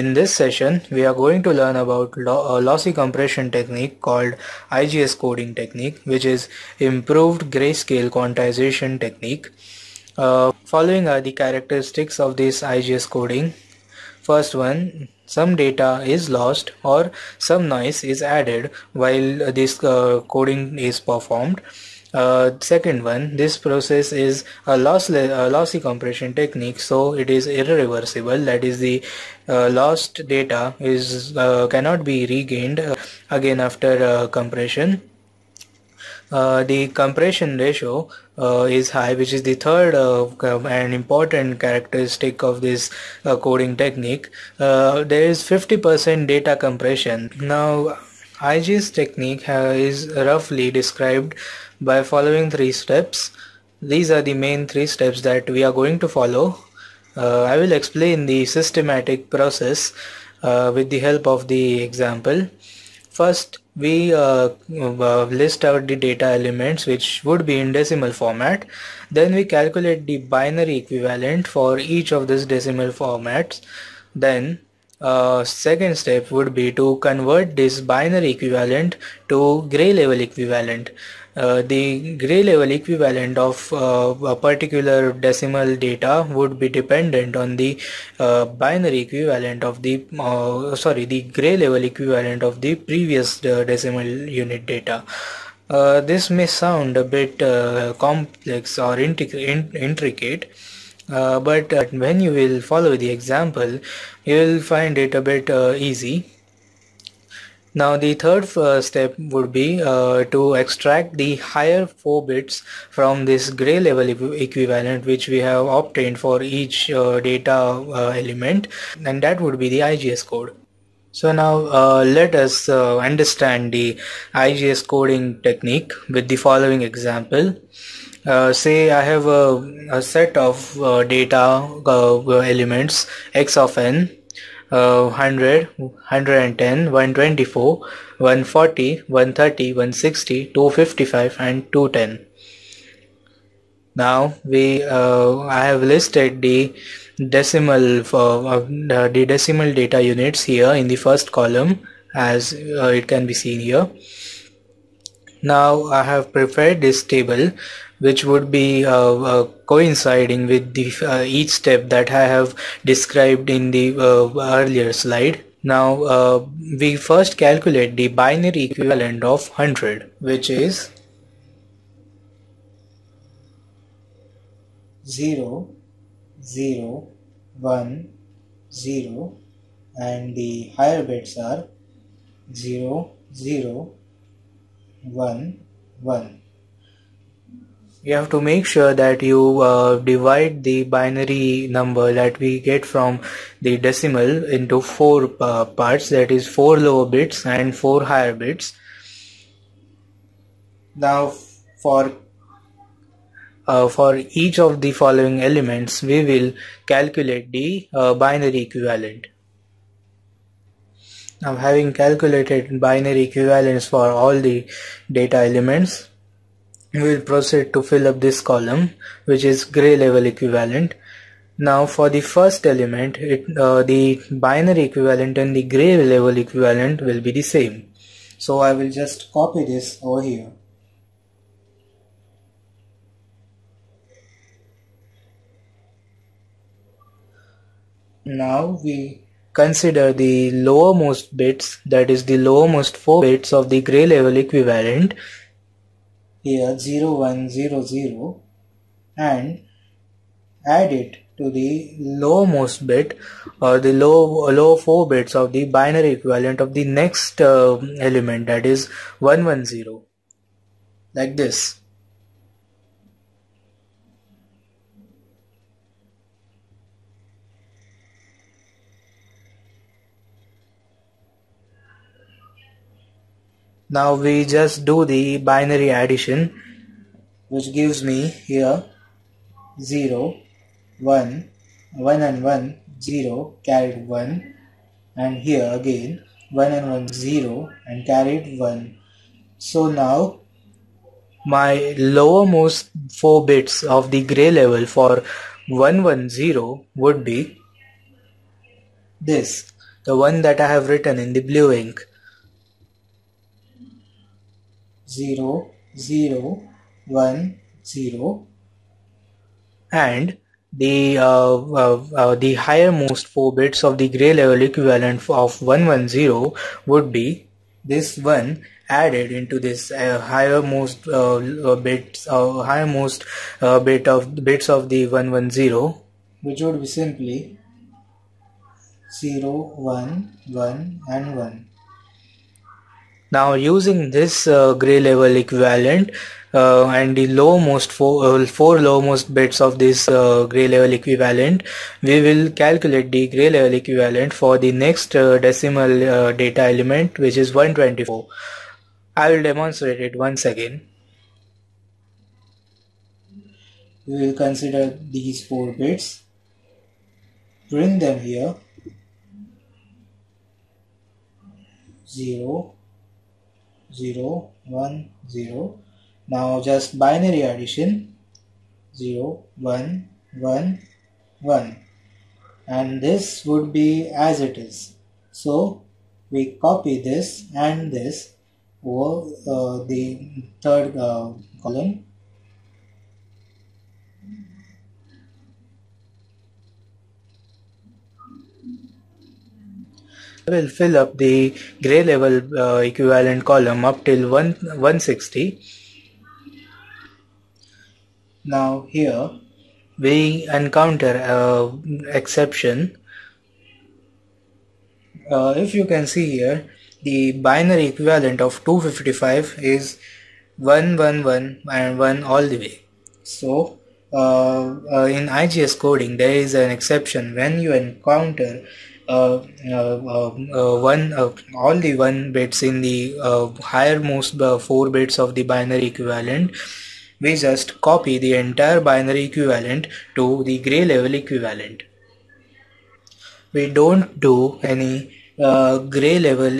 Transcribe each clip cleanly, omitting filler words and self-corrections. In this session, we are going to learn about a lossy compression technique called IGS coding technique, which is improved grayscale quantization technique. Following are the characteristics of this IGS coding. First one, some data is lost or some noise is added while this coding is performed. Second one, this process is a lossy compression technique, so it is irreversible. That is, the lost data is cannot be regained again after compression. The compression ratio is high, which is the third and important characteristic of this coding technique. There is 50% data compression. Now, IGS technique is roughly described by following three steps. These are the main three steps that we are going to follow. I will explain the systematic process with the help of the example. First, we list out the data elements, which would be in decimal format. Then we calculate the binary equivalent for each of these decimal formats. Then second step would be to convert this binary equivalent to gray level equivalent. The gray level equivalent of a particular decimal data would be dependent on the binary equivalent of the the gray level equivalent of the previous decimal unit data. This may sound a bit complex or intricate. But when you will follow the example, you will find it a bit easy. Now the third step would be to extract the higher 4 bits from this gray level equivalent which we have obtained for each data element, and that would be the IGS code. So now let us understand the IGS coding technique with the following example. Say I have a set of data elements x of n, 100, 110, 124, 140, 130, 160, 255 and 210. Now I have listed the decimal data units here in the first column, as it can be seen here. Now I have prepared this table, which would be coinciding with the each step that I have described in the earlier slide. Now we first calculate the binary equivalent of 100, which is 0, 0, 1, 0, and the higher bits are 0, 0, 1, 1. You have to make sure that you divide the binary number that we get from the decimal into 4 parts, that is 4 lower bits and 4 higher bits. Now for each of the following elements, we will calculate the binary equivalent. Now, having calculated binary equivalents for all the data elements, we will proceed to fill up this column, which is gray level equivalent. Now for the first element, the binary equivalent and the gray level equivalent will be the same. So I will just copy this over here. Now we consider the lowermost bits, that is the lowermost 4 bits of the gray level equivalent. Here 0100, and add it to the lowmost bit or the low 4 bits of the binary equivalent of the next element, that is 110, like this. Now we just do the binary addition, which gives me here 0, 1, 1 and 1, 0, carried 1, and here again 1 and 1, 0, and carried 1. So now my lowermost 4 bits of the gray level for 110 would be this. the one that I have written in the blue ink. 0, 0, 1, 0, and the highermost 4 bits of the gray level equivalent of 110 would be this one added into this highermost bits of the 110, which would be simply 0, 1, 1, and 1. Now using this gray level equivalent and the four lowmost bits of this gray level equivalent, we will calculate the gray level equivalent for the next decimal data element, which is 124. I will demonstrate it once again. We will consider these 4 bits, print them here, 0, 0, 1, 0. Now just binary addition, 0, 1, 1, 1, and this would be as it is. So we copy this and this over the third column, will fill up the gray level equivalent column up till 160. Now here we encounter an exception. If you can see here, the binary equivalent of 255 is 1, 1, 1, and 1 all the way. So in IGS coding there is an exception when you encounter all the 1 bits in the highermost 4 bits of the binary equivalent. We just copy the entire binary equivalent to the gray level equivalent. We don't do any gray level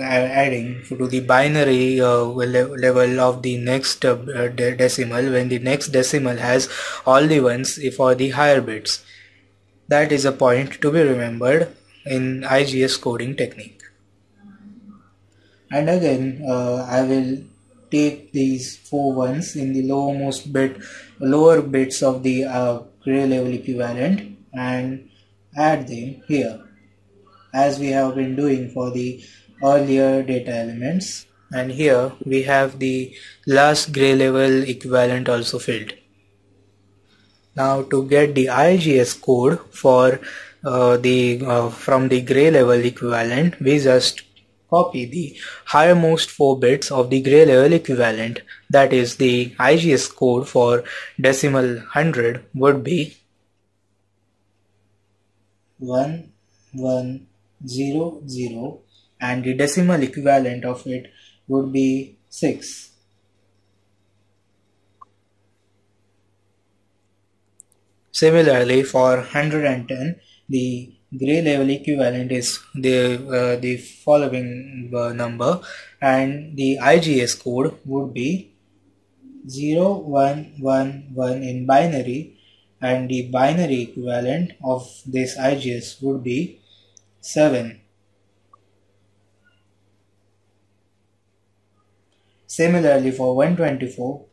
adding to the binary level of the next decimal when the next decimal has all the ones for the higher bits. That is a point to be remembered in IGS coding technique. And again, I will take these 4 ones in the lower bits of the gray level equivalent and add them here, as we have been doing for the earlier data elements. And here we have the last gray level equivalent also filled. Now to get the IGS code for from the gray level equivalent, we just copy the highermost 4 bits of the gray level equivalent. That is, the IGS code for decimal 100 would be 1, 1, 0, 0, and the decimal equivalent of it would be 6. Similarly, for 110, the gray level equivalent is the following number, and the IGS code would be 0, 1, 1, 1 in binary, and the binary equivalent of this IGS would be 7. Similarly, for 124,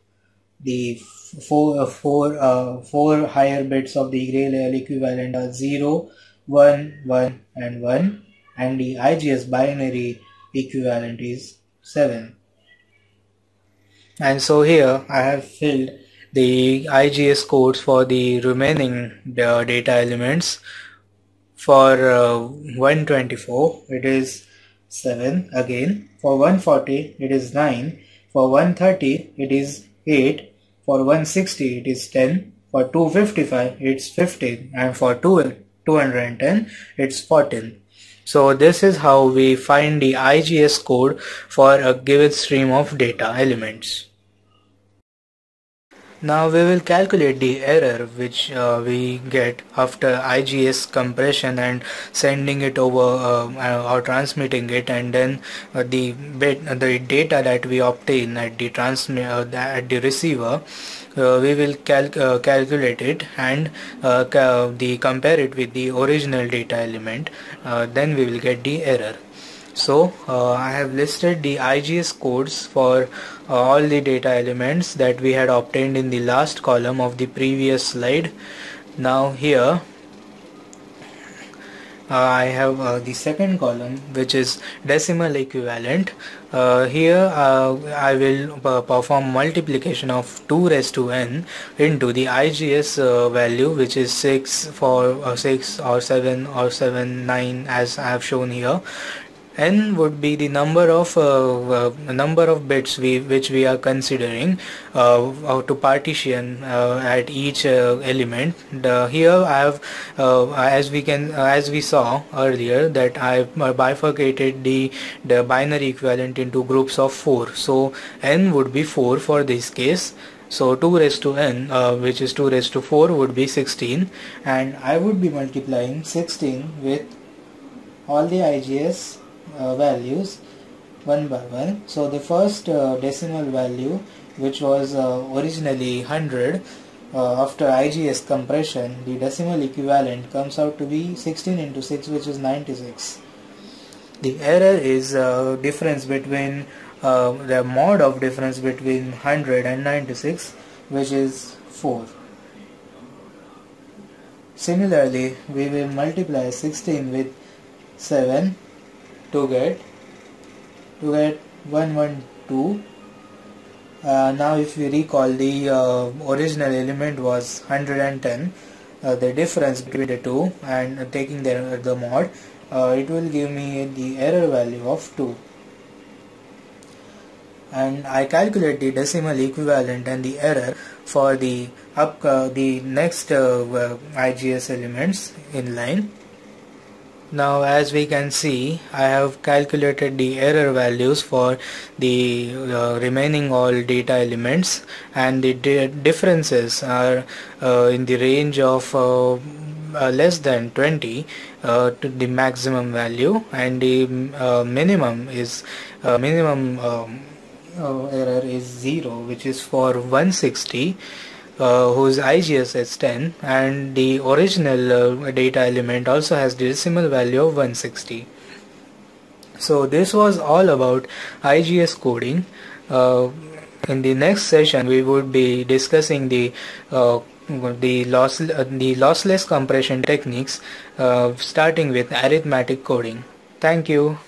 the four higher bits of the gray level equivalent are 0, 1, 1, and 1, and the IGS binary equivalent is 7. And so here I have filled the IGS codes for the remaining data elements. For 124 it is 7 again, for 140 it is 9, for 130 it is 8, for 160 it is 10, for 255 it's 15, and for 210 it's 14. So this is how we find the IGS code for a given stream of data elements. Now we will calculate the error which we get after IGS compression and sending it over or transmitting it, and then the data that we obtain at the receiver, we will calculate it and compare it with the original data element. Then we will get the error. So I have listed the IGS codes for all the data elements that we had obtained in the last column of the previous slide. Now here I have the second column, which is decimal equivalent. Here I will perform multiplication of 2 raised to n into the IGS value, which is 6, 4 or 6 or 7 or 7, 9 as I have shown here. N would be the number of bits which we are considering to partition at each element. Here I have, as we saw earlier, that I bifurcated the binary equivalent into groups of 4. So n would be 4 for this case. So 2 raised to n, which is 2 raised to 4, would be 16, and I would be multiplying 16 with all the IGS values one by one. So the first decimal value, which was originally 100, after IGS compression the decimal equivalent comes out to be 16 into 6, which is 96. The error is difference between the mod of difference between 100 and 96, which is 4. Similarly, we will multiply 16 with 7 to get 112. Now if we recall, the original element was 110. The difference between the two and taking the mod, it will give me the error value of 2. And I calculate the decimal equivalent and the error for the next IGS elements in line. Now as we can see, I have calculated the error values for the remaining all data elements, and the differences are in the range of less than 20 to the maximum value, and the minimum error is 0, which is for 160. Whose IGS is 10, and the original data element also has the decimal value of 160. So this was all about IGS coding. In the next session we would be discussing the lossless compression techniques, starting with arithmetic coding. Thank you.